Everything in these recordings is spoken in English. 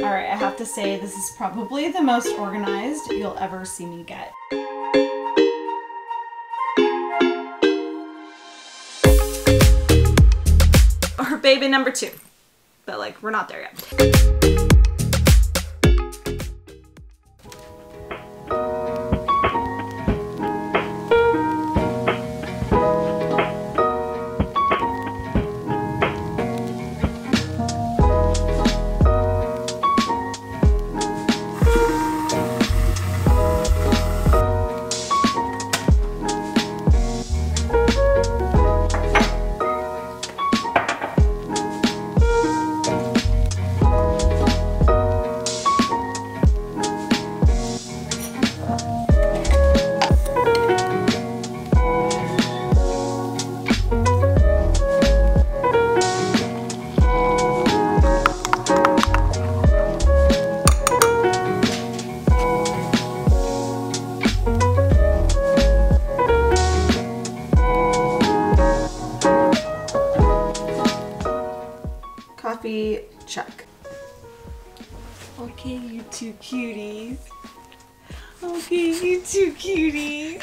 Alright, I have to say this is probably the most organized you'll ever see me get. Or baby number two. But like, we're not there yet. Check. Okay, you two cuties. Okay, you two cuties.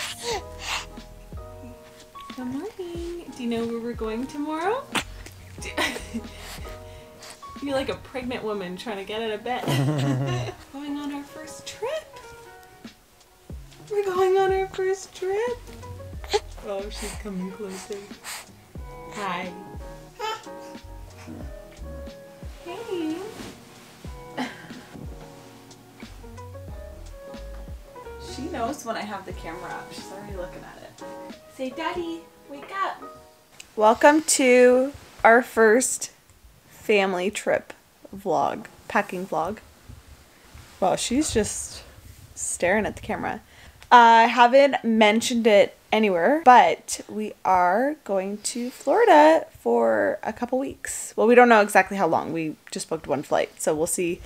Good morning. Do you know where we're going tomorrow? You're like a pregnant woman trying to get out of bed. Going on our first trip. We're going on our first trip. Oh, she's coming closer. Hi. Hey. She knows when I have the camera up. She's already looking at it. Say, Daddy, wake up. Welcome to our first family trip vlog, packing vlog. Wow, she's just staring at the camera. I haven't mentioned it anywhere, but we are going to Florida for a couple weeks. Well, we don't know exactly how long. We just booked one flight, so we'll see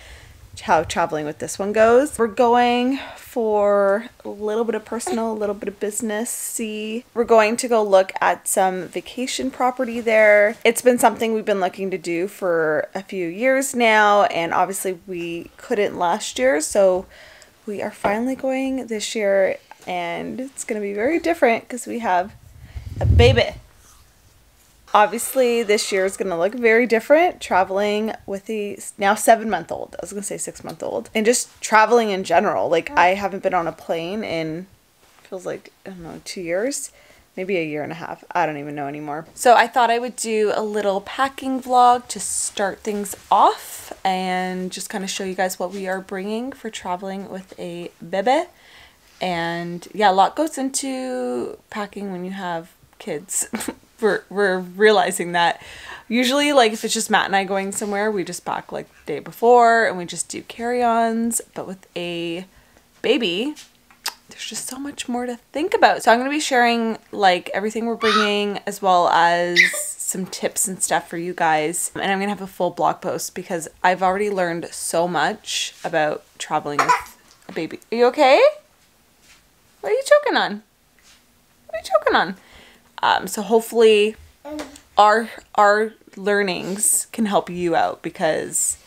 how traveling with this one goes. We're going for a little bit of personal, a little bit of business. See, we're going to go look at some vacation property there. It's been something we've been looking to do for a few years now, and obviously we couldn't last year, so we are finally going this year, and it's going to be very different because we have a baby. Obviously, this year is going to look very different, traveling with a now 7-month-old. I was going to say 6-month-old. And just traveling in general. Like, I haven't been on a plane in, feels like, I don't know, 2 years. Maybe a year and a half. I don't even know anymore. So I thought I would do a little packing vlog to start things off and just kind of show you guys what we are bringing for traveling with a bebe. And yeah, a lot goes into packing when you have kids. We're realizing that. Usually, like, if it's just Matt and I going somewhere, we just pack like the day before and we just do carry-ons. But with a baby, there's just so much more to think about. So I'm going to be sharing like everything we're bringing, as well as some tips and stuff for you guys. And I'm going to have a full blog post because I've already learned so much about traveling with a baby. Are you okay? What are you choking on? What are you choking on? So hopefully our learnings can help you out, because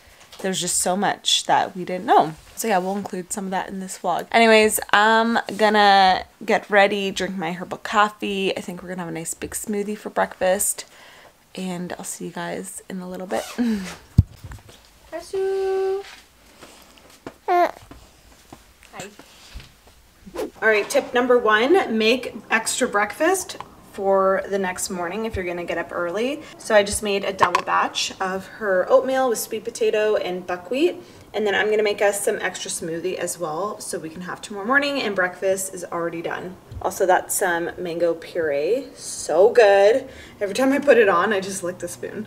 there's just so much that we didn't know. So yeah, we'll include some of that in this vlog. Anyways, I'm gonna get ready, drink my herbal coffee. I think we're gonna have a nice big smoothie for breakfast. And I'll see you guys in a little bit. Hi. All right, tip number one, make extra breakfast for the next morning if you're gonna get up early. So I just made a double batch of her oatmeal with sweet potato and buckwheat, and then I'm gonna make us some extra smoothie as well so we can have tomorrow morning and breakfast is already done. Also, that's some mango puree, so good. Every time I put it on, I just lick the spoon.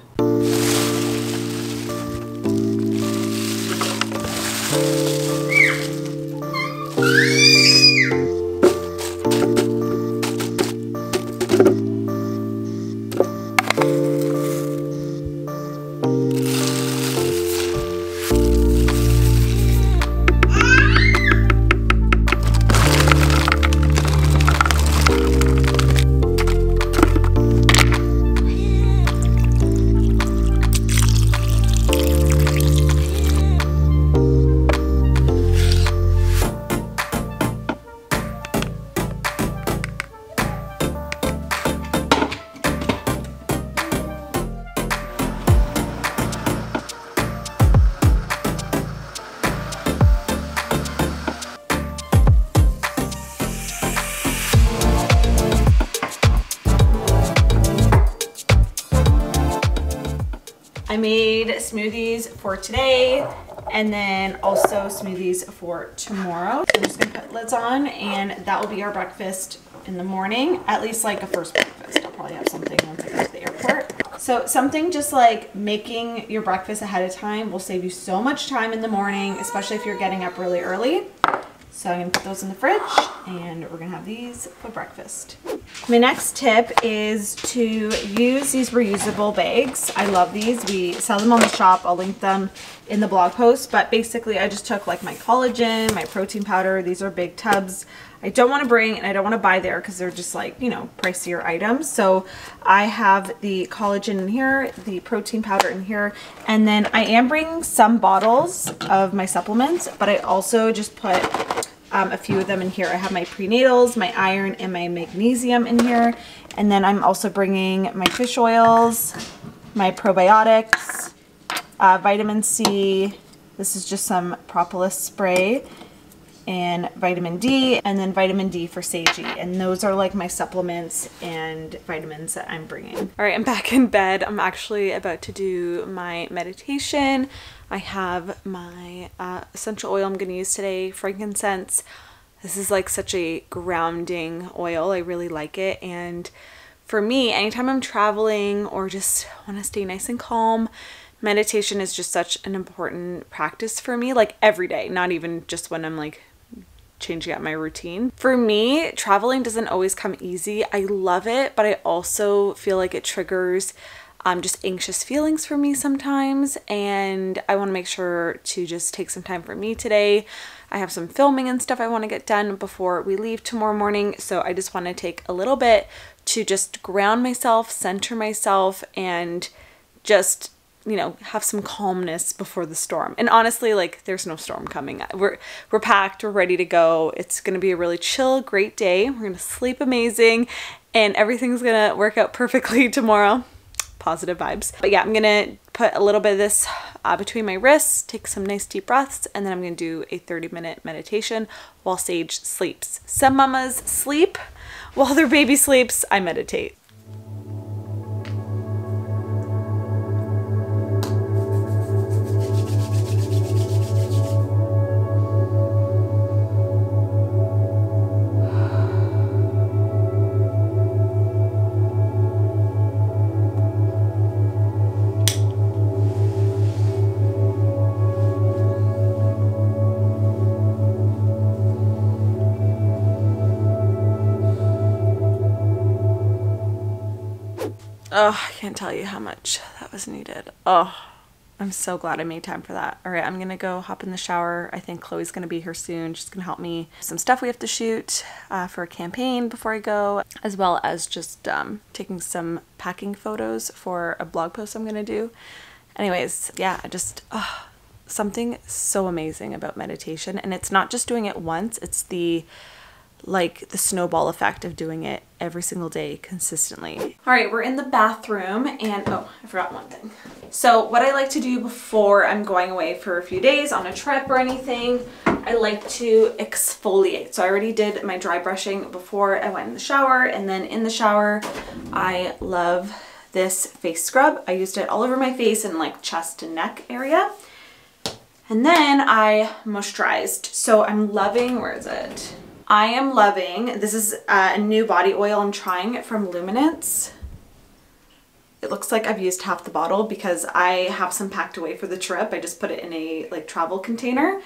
I made smoothies for today and then also smoothies for tomorrow. I'm just gonna put lids on and that will be our breakfast in the morning, at least like a first breakfast. I'll probably have something once I go to the airport. So something just like making your breakfast ahead of time will save you so much time in the morning, especially if you're getting up really early. So I'm gonna put those in the fridge and we're gonna have these for breakfast. My next tip is to use these reusable bags. I love these. We sell them on the shop. I'll link them in the blog post, but basically I just took like my collagen, my protein powder. These are big tubs. I don't want to bring and I don't want to buy there because they're just like, you know, pricier items. So I have the collagen in here, the protein powder in here, and then I am bringing some bottles of my supplements, but I also just put a few of them in here. I have my prenatals, my iron, and my magnesium in here. And then I'm also bringing my fish oils, my probiotics, vitamin C. This is just some propolis spray, and vitamin D, and then vitamin D for Seiji. And those are like my supplements and vitamins that I'm bringing. All right, I'm back in bed. I'm actually about to do my meditation. I have my essential oil I'm gonna use today, frankincense. This is like such a grounding oil. I really like it. And for me, anytime I'm traveling or just wanna stay nice and calm, meditation is just such an important practice for me, like every day, not even just when I'm like changing up my routine. For me, traveling doesn't always come easy. I love it, but I also feel like it triggers just anxious feelings for me sometimes, and I want to make sure to just take some time for me today. I have some filming and stuff I want to get done before we leave tomorrow morning, so I just want to take a little bit to just ground myself, center myself, and just, you know, have some calmness before the storm. And honestly, like, there's no storm coming. We're packed, we're ready to go. It's gonna be a really chill, great day. We're gonna sleep amazing and everything's gonna work out perfectly tomorrow. Positive vibes. But yeah, I'm gonna put a little bit of this between my wrists, take some nice deep breaths, and then I'm gonna do a 30-minute meditation while Sage sleeps. Some mamas sleep. While their baby sleeps, I meditate. Oh, I can't tell you how much that was needed. Oh, I'm so glad I made time for that. All right, I'm gonna go hop in the shower. I think Chloe's gonna be here soon. She's gonna help me with some stuff we have to shoot for a campaign before I go, as well as just taking some packing photos for a blog post I'm gonna do. Anyways, yeah, something so amazing about meditation. And it's not just doing it once, it's the snowball effect of doing it every single day consistently. All right, we're in the bathroom and oh, I forgot one thing. So what I like to do before I'm going away for a few days on a trip or anything, I like to exfoliate. So I already did my dry brushing before I went in the shower, and then in the shower, I love this face scrub. I used it all over my face and like chest and neck area. And then I moisturized. So I'm loving, where is it? I am loving, this is a new body oil I'm trying it from Luminance. It looks like I've used half the bottle because I have some packed away for the trip. I just put it in a like travel container.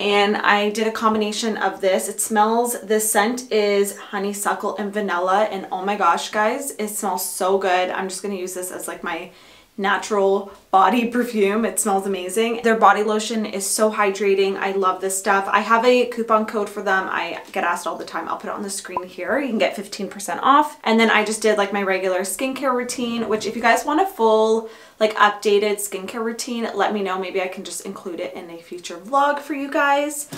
And I did a combination of this. It smells, this scent is honeysuckle and vanilla, and oh my gosh guys, it smells so good. I'm just gonna use this as like my natural body perfume. It smells amazing. Their body lotion is so hydrating. I love this stuff. I have a coupon code for them. I get asked all the time. I'll put it on the screen here. You can get 15% off. And then I just did like my regular skincare routine, which if you guys want a full like updated skincare routine, let me know. Maybe I can just include it in a future vlog for you guys.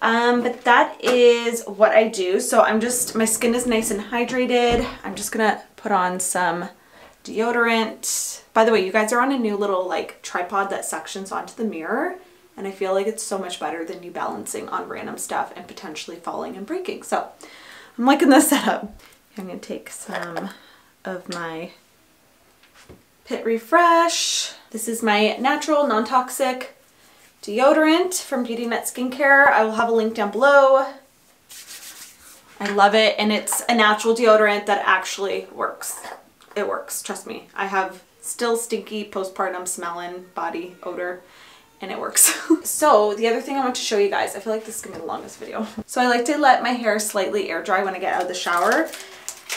But that is what I do. So I'm just, my skin is nice and hydrated. I'm just gonna put on some deodorant. By the way, you guys are on a new little like tripod that suctions onto the mirror, and I feel like it's so much better than you balancing on random stuff and potentially falling and breaking. So I'm liking this setup. I'm gonna take some of my Pit Refresh. This is my natural, non-toxic deodorant from BeautyNut Skincare. I will have a link down below. I love it, and it's a natural deodorant that actually works. It works, trust me. I have still stinky postpartum smelling body odor, and it works. So the other thing I want to show you guys, I feel like this is gonna be the longest video. So I like to let my hair slightly air dry when I get out of the shower.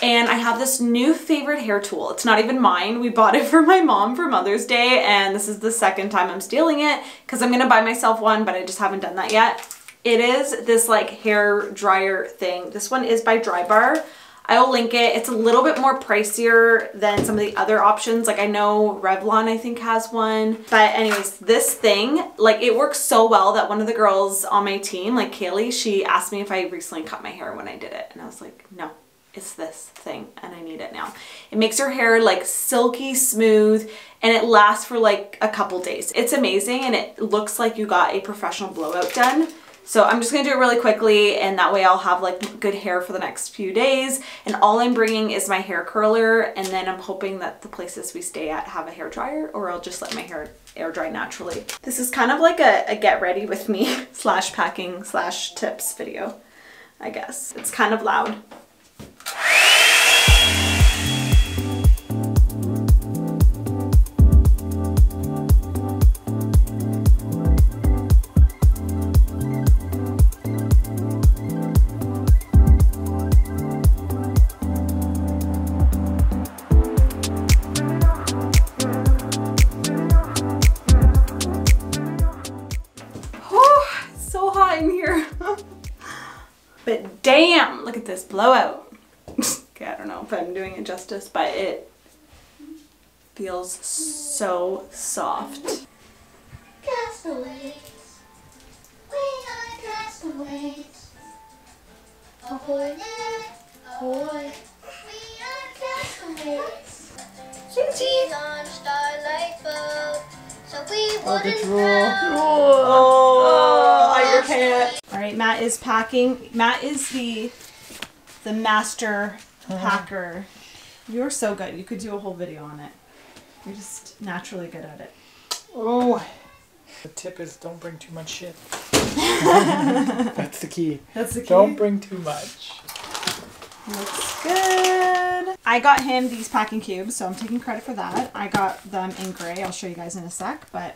And I have this new favorite hair tool. It's not even mine. We bought it for my mom for Mother's Day, and this is the second time I'm stealing it because I'm gonna buy myself one, but I just haven't done that yet. It is this like hair dryer thing. This one is by Drybar. I will link it. It's a little bit more pricier than some of the other options. Like I know Revlon, I think, has one. But anyways, this thing, like it works so well that one of the girls on my team, like Kaylee, she asked me if I recently cut my hair when I did it. And I was like, no, it's this thing and I need it now. It makes your hair like silky smooth and it lasts for like a couple days. It's amazing and it looks like you got a professional blowout done. So I'm just gonna do it really quickly, and that way I'll have like good hair for the next few days. And all I'm bringing is my hair curler, and then I'm hoping that the places we stay at have a hair dryer, or I'll just let my hair air dry naturally. This is kind of like a get ready with me slash packing slash tips video, I guess. It's kind of loud. But damn, look at this blowout. Okay, I don't know if I'm doing it justice, but it feels so soft. Castaways, we are castaways. Ahoy, ahoy, we are castaways. She's on a starlight boat, so we wouldn't know. I can't. Alright, Matt is packing. Matt is the master packer. You're so good. You could do a whole video on it. You're just naturally good at it. Oh, the tip is don't bring too much shit. That's the key. That's the key. Don't bring too much. Looks good. I got him these packing cubes, so I'm taking credit for that. I got them in gray. I'll show you guys in a sec, but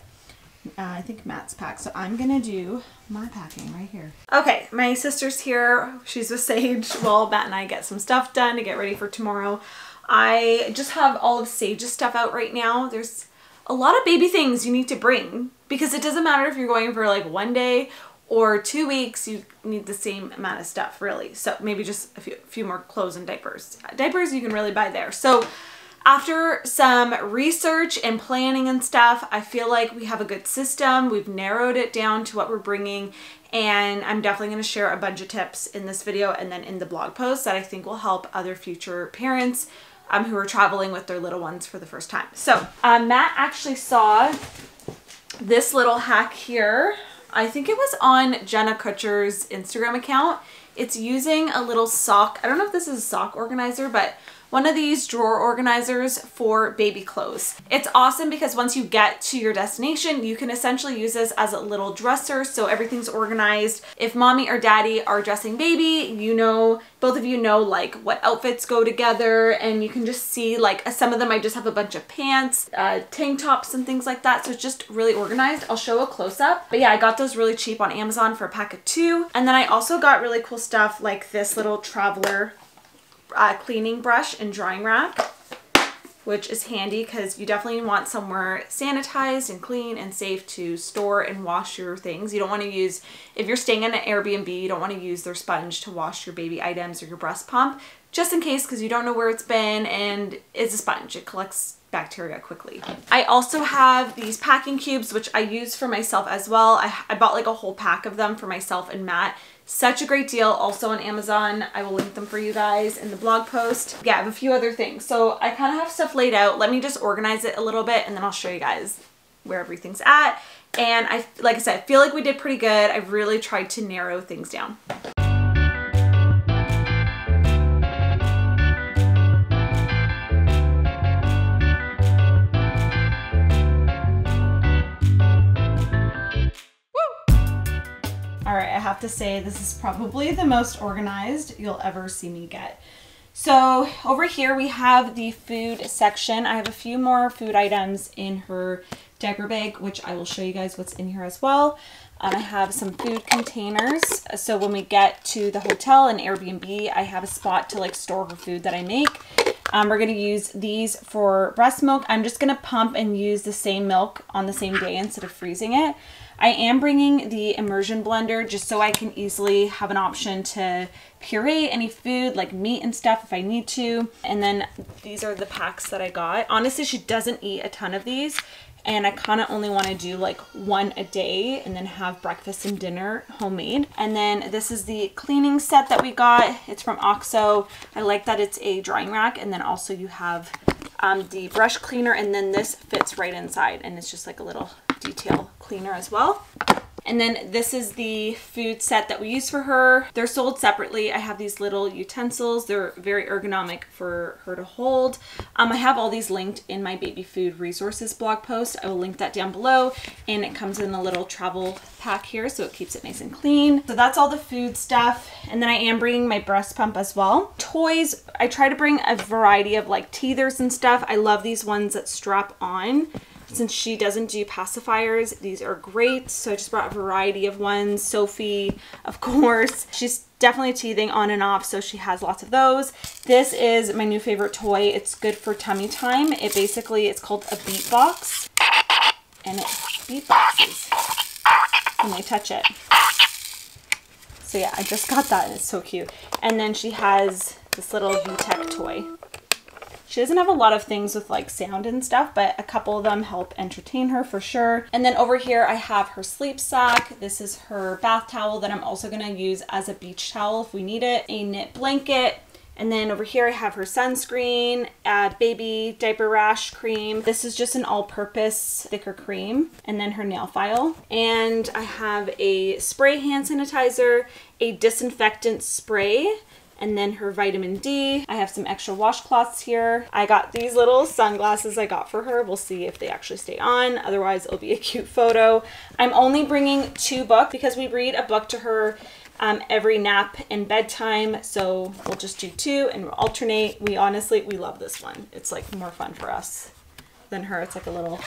I think Matt's packed, so I'm gonna do my packing right here. Okay, my sister's here. She's with Sage while Matt and I get some stuff done to get ready for tomorrow. I just have all of Sage's stuff out right now. There's a lot of baby things you need to bring because it doesn't matter if you're going for like one day or 2 weeks, you need the same amount of stuff really. So maybe just a few more clothes and diapers. Diapers you can really buy there. So after some research and planning and stuff, I feel like we have a good system. We've narrowed it down to what we're bringing, and I'm definitely going to share a bunch of tips in this video and then in the blog post that I think will help other future parents who are traveling with their little ones for the first time. So Matt actually saw this little hack here. I think it was on Jenna Kutcher's Instagram account. It's using a little sock. I don't know if this is a sock organizer, but one of these drawer organizers for baby clothes. It's awesome because once you get to your destination, you can essentially use this as a little dresser, so everything's organized. If mommy or daddy are dressing baby, you know, both of you know like what outfits go together, and you can just see like some of them I just have a bunch of pants, tank tops and things like that, so it's just really organized. I'll show a close-up, but yeah, I got those really cheap on Amazon for a pack of 2, and then I also got really cool stuff like this little traveler cleaning brush and drying rack, which is handy because you definitely want somewhere sanitized and clean and safe to store and wash your things. You don't want to use, if you're staying in an Airbnb, you don't want to use their sponge to wash your baby items or your breast pump, just in case, because you don't know where it's been, and it's a sponge. It collects bacteria quickly. I also have these packing cubes, which I use for myself as well. I bought like a whole pack of them for myself and Matt. Such a great deal, also on Amazon. I will link them for you guys in the blog post. Yeah, I have a few other things. So I kind of have stuff laid out. Let me just organize it a little bit, and then I'll show you guys where everything's at. And I, like I said, I feel like we did pretty good. I've really tried to narrow things down. All right, I have to say this is probably the most organized you'll ever see me get. So over here we have the food section. I have a few more food items in her diaper bag, which I will show you guys what's in here as well. I have some food containers. So when we get to the hotel and Airbnb, I have a spot to like store her food that I make. We're going to use these for breast milk. I'm just going to pump and use the same milk on the same day instead of freezing it. I am bringing the immersion blender just so I can easily have an option to puree any food like meat and stuff if I need to. And then these are the packs that I got. Honestly, she doesn't eat a ton of these, and I kind of only want to do like one a day and then have breakfast and dinner homemade. And then this is the cleaning set that we got. It's from OXO. I like that it's a drying rack, and then also you have the brush cleaner, and then this fits right inside, and it's just like a little detail cleaner as well. And then this is the food set that we use for her. They're sold separately. I have these little utensils. They're very ergonomic for her to hold. I have all these linked in my baby food resources blog post. I will link that down below, and it comes in a little travel pack here, so it keeps it nice and clean. So that's all the food stuff. And then I am bringing my breast pump as well. Toys, I try to bring a variety of like teethers and stuff. I love these ones that strap on. Since she doesn't do pacifiers, these are great. So I just brought a variety of ones. Sophie, of course. She's definitely teething on and off, so she has lots of those. This is my new favorite toy. It's good for tummy time. It basically, it's called a beatbox. And it beatboxes when they touch it. So yeah, I just got that, and it's so cute. And then she has this little VTech toy. She doesn't have a lot of things with like sound and stuff, but a couple of them help entertain her for sure. And then over here I have her sleep sack. This is her bath towel that I'm also going to use as a beach towel if we need it. A knit blanket. And then over here I have her sunscreen, baby diaper rash cream. This is just an all-purpose thicker cream. And then her nail file. And I have a spray hand sanitizer, a disinfectant spray, and then her vitamin D. I have some extra washcloths here. I got these little sunglasses I got for her. We'll see if they actually stay on. Otherwise, it'll be a cute photo. I'm only bringing two books because we read a book to her every nap and bedtime. So we'll just do two and we'll alternate. We honestly love this one. It's like more fun for us than her. It's like a little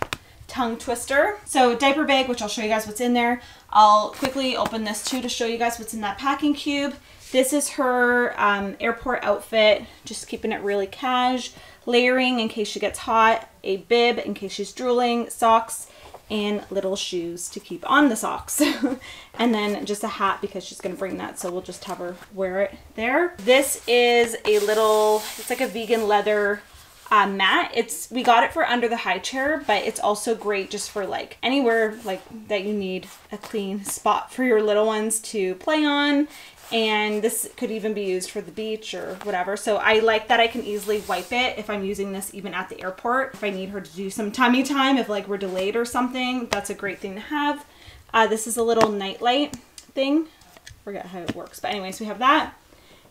tongue twister. So diaper bag, which I'll show you guys what's in there. I'll quickly open this too to show you guys what's in that packing cube. This is her airport outfit, just keeping it really cash. Layering in case she gets hot, a bib in case she's drooling, socks, and little shoes to keep on the socks. And then just a hat because she's gonna bring that, so we'll just have her wear it there. This is a little, it's like a vegan leather mat. We got it for under the high chair, but it's also great just for like anywhere like that you need a clean spot for your little ones to play on. And this could even be used for the beach or whatever. So I like that I can easily wipe it if I'm using this even at the airport. If I need her to do some tummy time, if like we're delayed or something, that's a great thing to have. This is a little nightlight thing. Forget how it works. But anyways, we have that.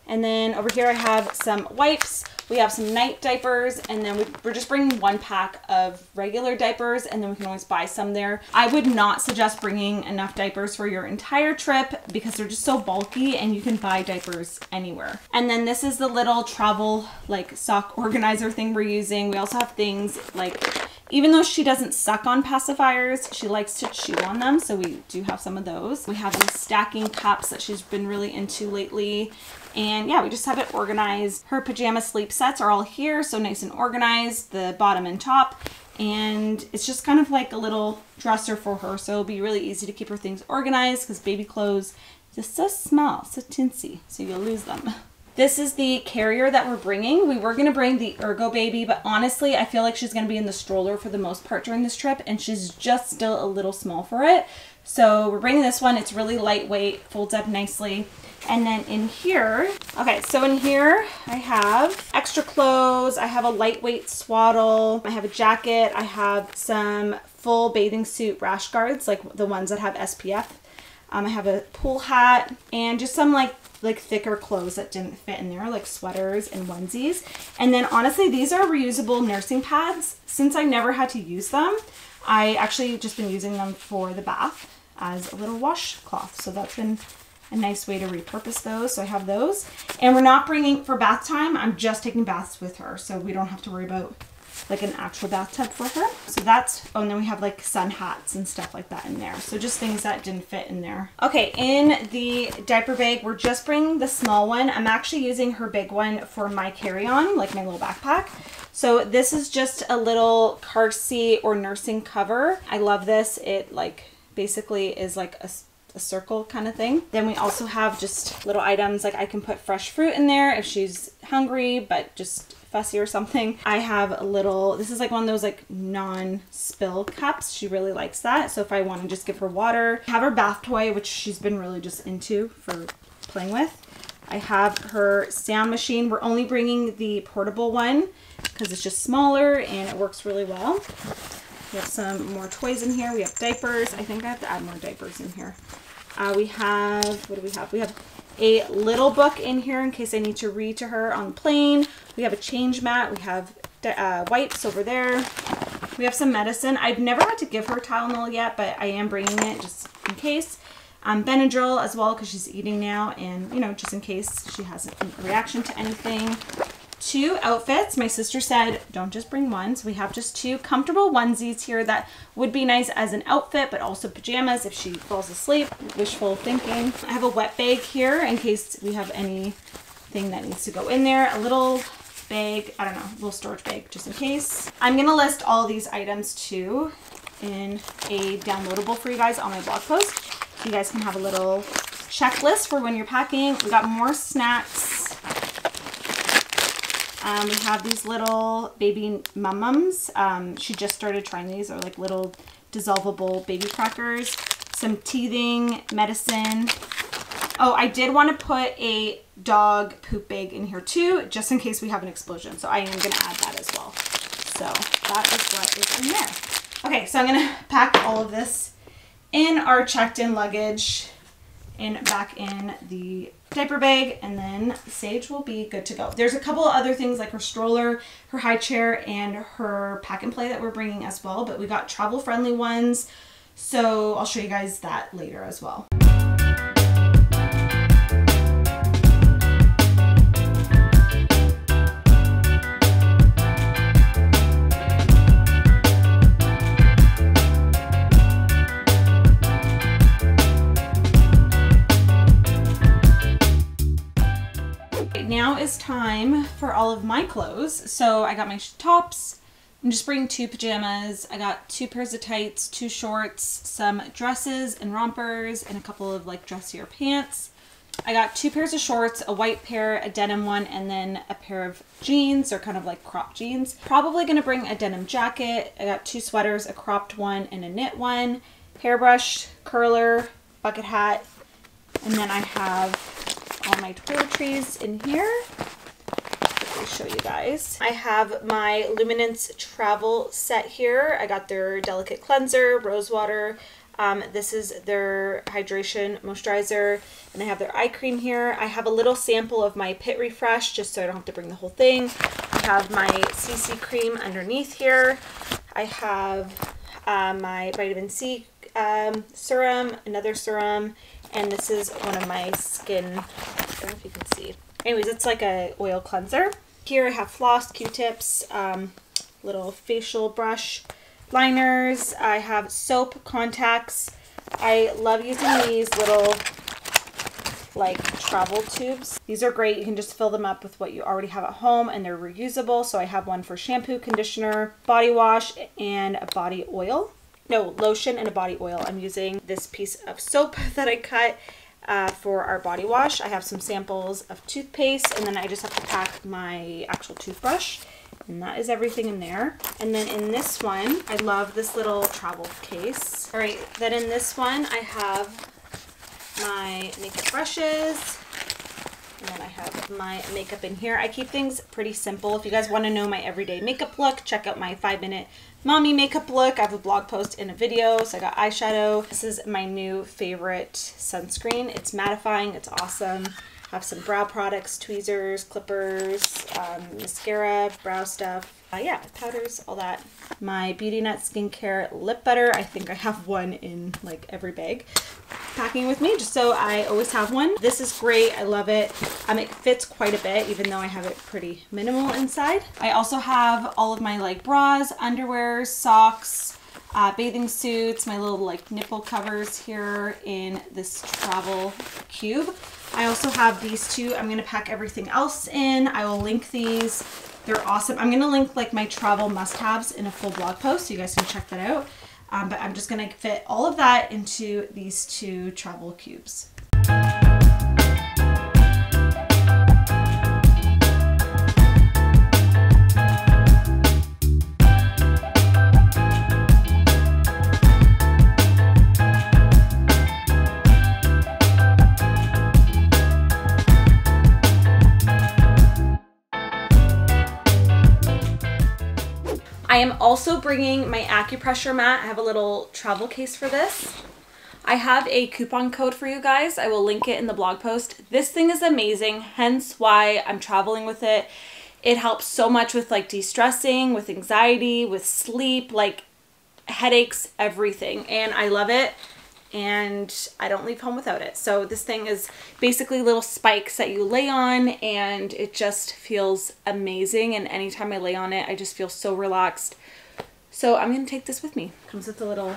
And then over here I have some wipes. We have some night diapers, and then we're just bringing one pack of regular diapers, and then we can always buy some there. I would not suggest bringing enough diapers for your entire trip because they're just so bulky, and you can buy diapers anywhere. And then this is the little travel like sock organizer thing we're using. We also have things like, even though she doesn't suck on pacifiers, she likes to chew on them, so we do have some of those. We have these stacking cups that she's been really into lately. And yeah, we just have it organized. Her pajama sleep sets are all here, so nice and organized, the bottom and top. And it's just kind of like a little dresser for her, so it'll be really easy to keep her things organized because baby clothes are just so small, so teensy, so you'll lose them. This is the carrier that we're bringing. We were gonna bring the Ergo Baby, but honestly, I feel like she's gonna be in the stroller for the most part during this trip, and she's just still a little small for it. So we're bringing this one. It's really lightweight, folds up nicely. And then in here, okay, so in here I have extra clothes. I have a lightweight swaddle. I have a jacket. I have some full bathing suit rash guards, like the ones that have SPF. I have a pool hat and just some like thicker clothes that didn't fit in there, like sweaters and onesies. And then honestly, these are reusable nursing pads. Since I never had to use them, I actually just been using them for the bath. as a little washcloth. So that's been a nice way to repurpose those. So I have those, and we're not bringing for bath time. I'm just taking baths with her. So we don't have to worry about like an actual bathtub for her. So that's, oh, and then we have like sun hats and stuff like that in there. So just things that didn't fit in there. Okay, in the diaper bag, we're just bringing the small one. I'm actually using her big one for my carry-on, like my little backpack. So this is just a little car seat or nursing cover. I love this. It like basically is like a circle kind of thing. Then we also have just little items, like I can put fresh fruit in there if she's hungry, but just fussy or something. I have a little, this is like one of those like non-spill cups. She really likes that. So if I want to just give her water, I have her bath toy, which she's been really just into for playing with. I have her sound machine. We're only bringing the portable one because it's just smaller and it works really well. We have some more toys in here. We have diapers. I think I have to add more diapers in here. We have, what do we have? We have a little book in here in case I need to read to her on the plane. We have a change mat. We have wipes over there. We have some medicine. I've never had to give her Tylenol yet, but I am bringing it just in case. Benadryl as well, because she's eating now, and you know, just in case she has a reaction to anything. Two outfits. My sister said, don't just bring one. So we have just two comfortable onesies here that would be nice as an outfit, but also pajamas if she falls asleep. Wishful thinking. I have a wet bag here in case we have anything that needs to go in there. A little bag, I don't know, a little storage bag just in case. I'm going to list all these items too in a downloadable for you guys on my blog post. You guys can have a little checklist for when you're packing. We got more snacks. We have these little baby Mum-Mums. She just started trying these. They're like little dissolvable baby crackers. Some teething medicine. Oh, I did want to put a dog poop bag in here too, just in case we have an explosion. So I am going to add that as well. So that is what is in there. Okay, so I'm going to pack all of this in our checked-in luggage and back in the diaper bag, and then Sage will be good to go. There's a couple other things like her stroller, her high chair, and her pack and play that we're bringing as well, but we got travel friendly ones, so I'll show you guys that later as well. Time for all of my clothes. So I got my tops. I'm just bringing two pajamas. I got two pairs of tights, two shorts, some dresses and rompers, and a couple of like dressier pants. I got two pairs of shorts, a white pair, a denim one, and then a pair of jeans or kind of like crop jeans. Probably gonna bring a denim jacket. I got two sweaters, a cropped one and a knit one, hairbrush, curler, bucket hat, and then I have all my toiletries in here. Let me show you guys. I have my Luminance travel set here. I got their delicate cleanser, rose water. This is their hydration moisturizer, and I have their eye cream here. I have a little sample of my Pit Refresh just so I don't have to bring the whole thing. I have my CC cream underneath here. I have my vitamin C serum, another serum, and this is one of my skin, I don't know if you can see. Anyways, it's like a oil cleanser. Here I have floss, Q-tips, little facial brush, liners. I have soap, contacts. I love using these little like travel tubes. These are great. You can just fill them up with what you already have at home, and they're reusable. So I have one for shampoo, conditioner, body wash, and a body oil. No, lotion and a body oil. I'm using this piece of soap that I cut for our body wash. I have some samples of toothpaste, and then I just have to pack my actual toothbrush, and that is everything in there. And then in this one, I love this little travel case. All right, then in this one, I have my makeup brushes, and then I have my makeup in here. I keep things pretty simple. If you guys want to know my everyday makeup look, check out my 5-minute mommy makeup look. I have a blog post and a video. So I got eyeshadow. This is my new favorite sunscreen. It's mattifying. It's awesome. I have some brow products, tweezers, clippers, mascara, brow stuff, Yeah, powders, all that. My BeautyNut skincare lip butter. I think I have one in like every bag packing with me, just so I always have one. This is great. I love it. It fits quite a bit, even though I have it pretty minimal inside. I also have all of my like bras, underwear, socks, bathing suits, my little like nipple covers here in this travel cube. I also have these two. I'm going to pack everything else in. I will link these. They're awesome. I'm going to link like my travel must-haves in a full blog post, so you guys can check that out. But I'm just going to fit all of that into these two travel cubes. I am also bringing my acupressure mat. I have a little travel case for this. I have a coupon code for you guys. I will link it in the blog post. This thing is amazing, hence why I'm traveling with it. It helps so much with like de-stressing, with anxiety, with sleep, like headaches, everything. And I love it, and I don't leave home without it. So this thing is basically little spikes that you lay on, and it just feels amazing. And anytime I lay on it, I just feel so relaxed. So I'm gonna take this with me. Comes with a little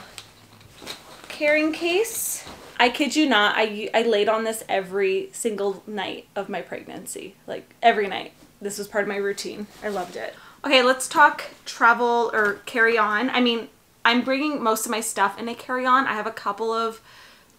carrying case. I kid you not, I laid on this every single night of my pregnancy, like every night. This was part of my routine. I loved it. Okay, let's talk travel or carry on. I mean, I'm bringing most of my stuff in a carry-on. I have a couple of,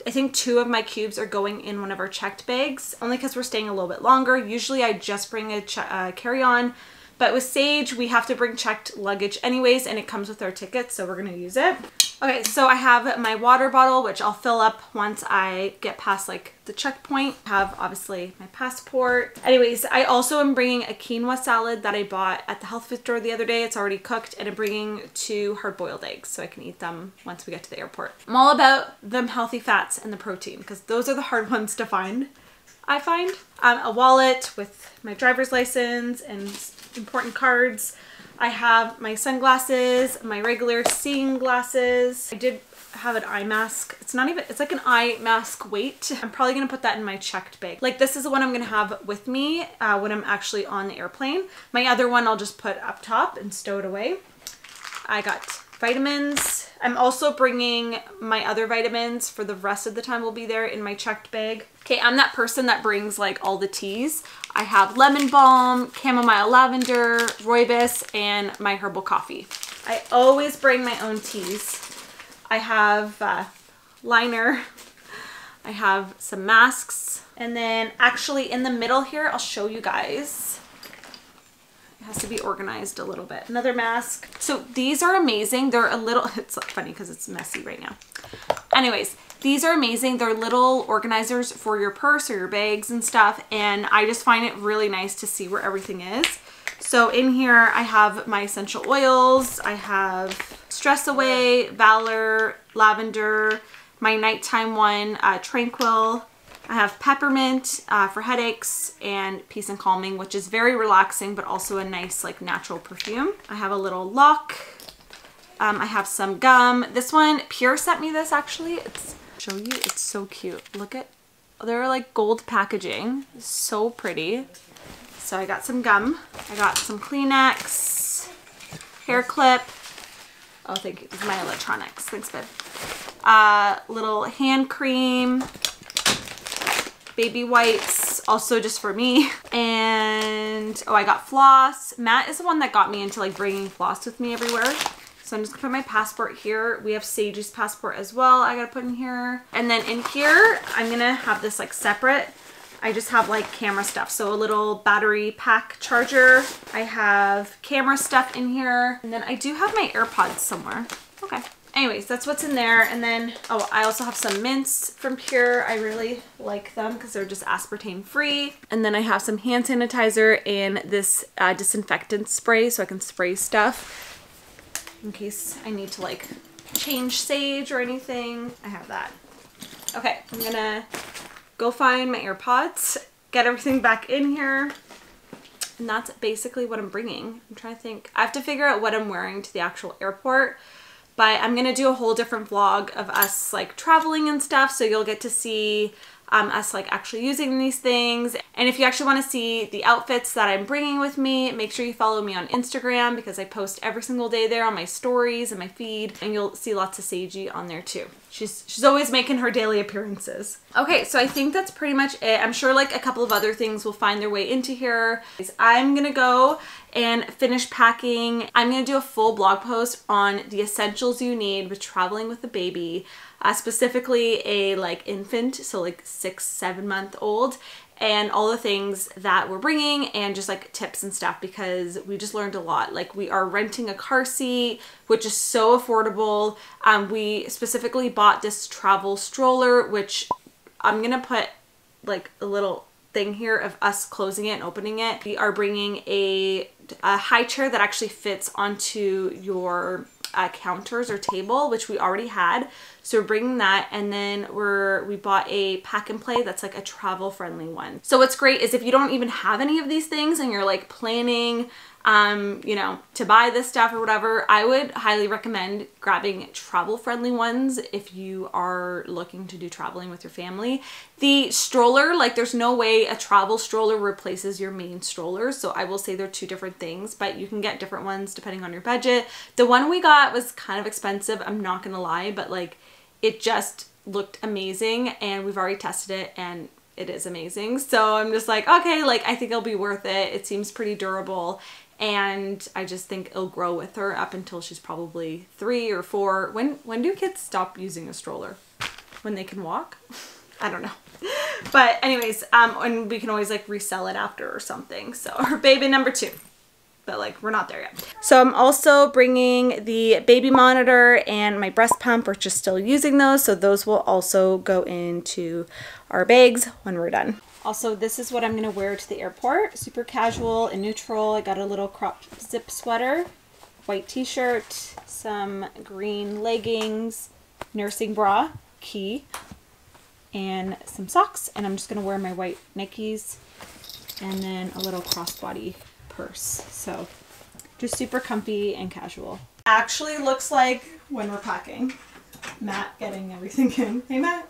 I think two of my cubes are going in one of our checked bags, only because we're staying a little bit longer. Usually I just bring a carry-on, but with Sage, we have to bring checked luggage anyways, and it comes with our tickets, so we're gonna use it. Okay, so I have my water bottle, which I'll fill up once I get past like the checkpoint. I have obviously my passport. Anyways, I also am bringing a quinoa salad that I bought at the health food store the other day. It's already cooked, and I'm bringing 2 hard-boiled eggs so I can eat them once we get to the airport. I'm all about them healthy fats and the protein, because those are the hard ones to find, I find. A wallet with my driver's license and important cards. I have my sunglasses, my regular seeing glasses. I did have an eye mask. It's not even, it's like an eye mask weight. I'm probably gonna put that in my checked bag. Like this is the one I'm gonna have with me when I'm actually on the airplane. My other one I'll just put up top and stow it away. I got vitamins. I'm also bringing my other vitamins for the rest of the time we'll be there in my checked bag. Okay, I'm that person that brings like all the teas. I have lemon balm, chamomile lavender, rooibos, and my herbal coffee. I always bring my own teas. I have liner, I have some masks, and then actually in the middle here, I'll show you guys. It has to be organized a little bit. Another mask. So these are amazing. They're a little, it's funny because it's messy right now. Anyways, these are amazing. They're little organizers for your purse or your bags and stuff. And I just find it really nice to see where everything is. So in here, I have my essential oils. I have Stress Away, Valor, Lavender, my nighttime one, Tranquil. I have Peppermint for headaches, and Peace and Calming, which is very relaxing, but also a nice like natural perfume. I have a little lock. I have some gum. This one, Pure sent me this actually. It's, show you, it's so cute. Look at, they're like gold packaging. So pretty. So I got some gum. I got some Kleenex, hair clip. Oh, thank you, this is my electronics. Thanks, babe. Little hand cream. Baby wipes, also just for me. And, oh, I got floss. Matt is the one that got me into like bringing floss with me everywhere. So I'm just gonna put my passport here. We have Sage's passport as well. I gotta put in here. And then in here, I'm gonna have this like separate. I just have like camera stuff. So a little battery pack charger. I have camera stuff in here. And then I do have my AirPods somewhere. Okay. Anyways, that's what's in there. And then, oh, I also have some mints from Pure. I really like them because they're just aspartame free. And then I have some hand sanitizer and this disinfectant spray, so I can spray stuff in case I need to like change Sage or anything. I have that. Okay, I'm gonna go find my AirPods, get everything back in here. And that's basically what I'm bringing. I'm trying to think. I have to figure out what I'm wearing to the actual airport. But I'm going to do a whole different vlog of us like traveling and stuff. So you'll get to see us like actually using these things. And if you actually want to see the outfits that I'm bringing with me, make sure you follow me on Instagram because I post every single day there on my stories and my feed, and you'll see lots of Seiji on there too. She's always making her daily appearances. Okay, so I think that's pretty much it. I'm sure like a couple of other things will find their way into here. I'm gonna go and finish packing. I'm gonna do a full blog post on the essentials you need with traveling with a baby, specifically a like infant, so like 6-7 month old, and all the things that we're bringing and just like tips and stuff, because we just learned a lot. Like we are renting a car seat, which is so affordable. We specifically bought this travel stroller, which I'm gonna put like a little thing here of us closing it and opening it. We are bringing a high chair that actually fits onto your counters or table, which we already had, so we're bringing that. And then we bought a pack and play that's like a travel friendly one. So what's great is if you don't even have any of these things and you're like planning you know, to buy this stuff or whatever, I would highly recommend grabbing travel friendly ones if you are looking to do traveling with your family. The stroller, like there's no way a travel stroller replaces your main stroller, so I will say they're two different things, but you can get different ones depending on your budget. The one we got was kind of expensive, I'm not gonna lie, but like it just looked amazing and we've already tested it and it is amazing. So I'm just like, okay, like I think it'll be worth it. It seems pretty durable and I just think it'll grow with her up until she's probably 3 or 4. When do kids stop using a stroller? When they can walk? I don't know. But anyways, and we can always like resell it after or something. So her baby number 2. But like we're not there yet. So I'm also bringing the baby monitor and my breast pump. We're just still using those, so those will also go into our bags when we're done. Also, this is what I'm gonna wear to the airport. Super casual and neutral. I got a little crop zip sweater, white t-shirt, some green leggings, nursing bra, key, and some socks. And I'm just gonna wear my white Nikes and then a little crossbody purse. So just super comfy and casual. Actually looks like when we're packing. Matt getting everything in. Hey Matt.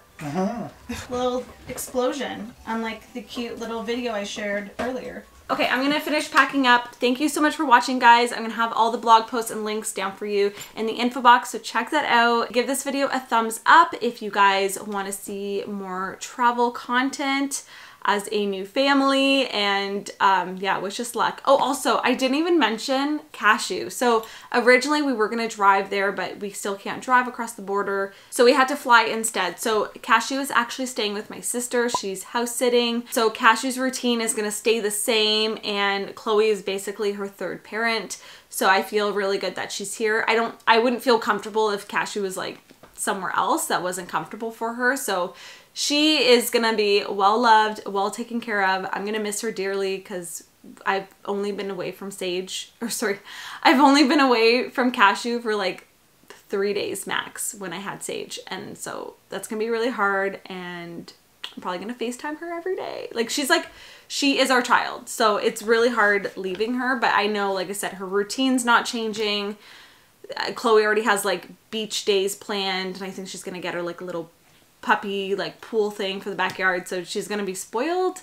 Little explosion, unlike the cute little video I shared earlier. Okay, I'm gonna finish packing up. Thank you so much for watching, guys. I'm gonna have all the blog posts and links down for you in the info box, so check that out. Give this video a thumbs up if you guys want to see more travel content as a new family, and yeah, wish us luck. Oh, also, I didn't even mention Cashew. So originally we were gonna drive there, but we still can't drive across the border, so we had to fly instead. So Cashew is actually staying with my sister. She's house sitting. So Cashew's routine is gonna stay the same, and Chloe is basically her third parent. So I feel really good that she's here. I wouldn't feel comfortable if Cashew was like somewhere else that wasn't comfortable for her. So she is gonna be well loved, well taken care of. I'm gonna miss her dearly because I've only been away from I've only been away from Cashew for like 3 days max when I had Sage, and so that's gonna be really hard, and I'm probably gonna FaceTime her every day. Like she is our child, so it's really hard leaving her, but I know, like I said, her routine's not changing. Chloe already has like beach days planned, and I think she's gonna get her like a little puppy like pool thing for the backyard, so she's gonna be spoiled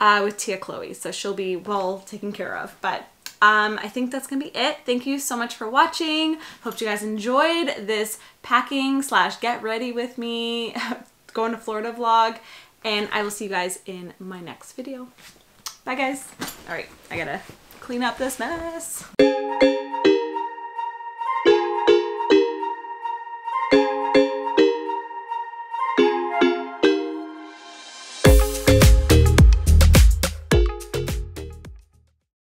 with Tia Chloe, so she'll be well taken care of. But I think that's gonna be it. Thank you so much for watching. Hope you guys enjoyed this packing / get ready with me going to Florida vlog, and I will see you guys in my next video. Bye guys. All right, I gotta clean up this mess.